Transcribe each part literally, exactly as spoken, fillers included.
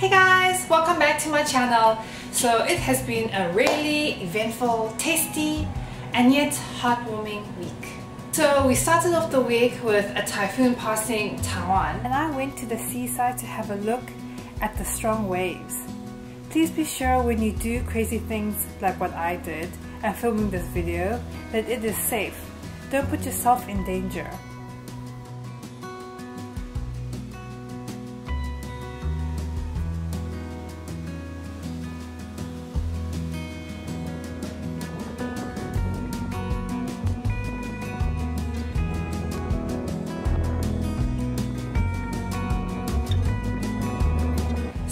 Hey guys, welcome back to my channel. So it has been a really eventful, tasty and yet heartwarming week. So we started off the week with a typhoon passing Taiwan, and I went to the seaside to have a look at the strong waves. Please be sure when you do crazy things like what I did and filming this video that it is safe. Don't put yourself in danger.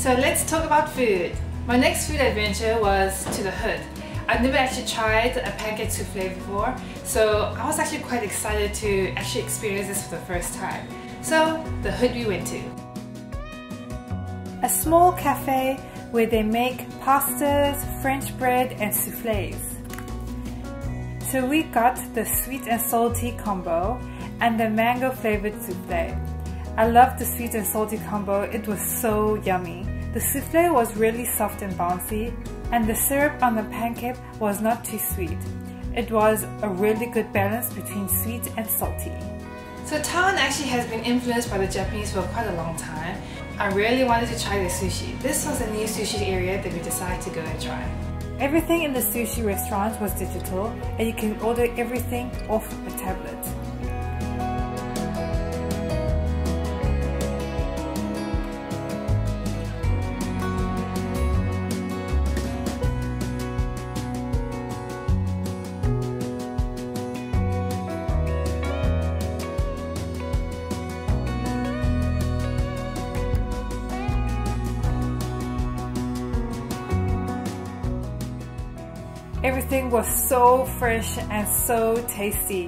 So let's talk about food. My next food adventure was to the hood. I've never actually tried a pancake souffle before, so I was actually quite excited to actually experience this for the first time. So the hood we went to. A small cafe where they make pastas, French bread and souffles. So we got the sweet and salty combo and the mango flavored souffle. I loved the sweet and salty combo, it was so yummy. The souffle was really soft and bouncy, and the syrup on the pancake was not too sweet. It was a really good balance between sweet and salty. So Taiwan actually has been influenced by the Japanese for quite a long time. I really wanted to try the sushi. This was a new sushi area that we decided to go and try. Everything in the sushi restaurant was digital, and you can order everything off a tablet. Everything was so fresh and so tasty.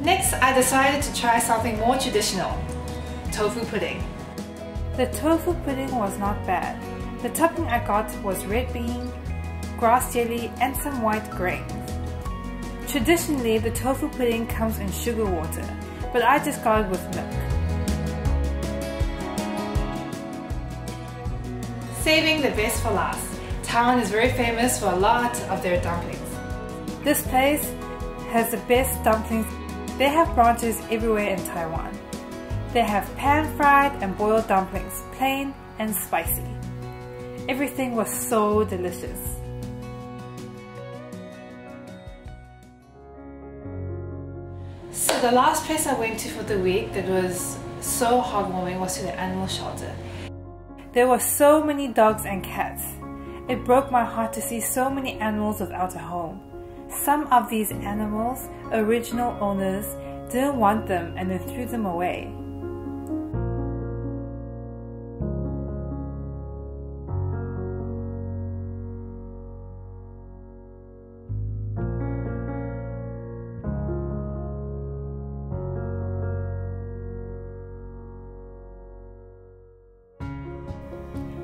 Next, I decided to try something more traditional, tofu pudding. The tofu pudding was not bad. The topping I got was red bean, grass jelly and some white grains. Traditionally, the tofu pudding comes in sugar water, but I just got it with milk. Saving the best for last. Taiwan is very famous for a lot of their dumplings. This place has the best dumplings. They have branches everywhere in Taiwan. They have pan-fried and boiled dumplings, plain and spicy. Everything was so delicious. So the last place I went to for the week that was so heartwarming was to the animal shelter. There were so many dogs and cats. It broke my heart to see so many animals without a home. Some of these animals, original owners, didn't want them and they threw them away.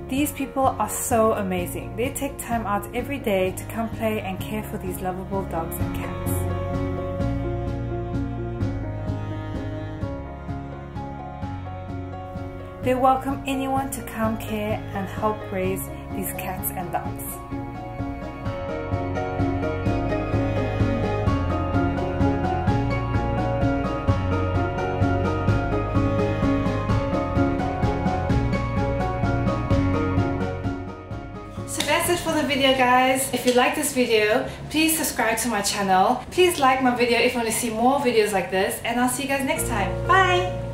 These people are so amazing. They take time out every day to come play and care for these lovable dogs and cats. They welcome anyone to come care and help raise these cats and dogs. That's it for the video, guys. If you like this video, please subscribe to my channel. Please like my video if you want to see more videos like this, and I'll see you guys next time. Bye!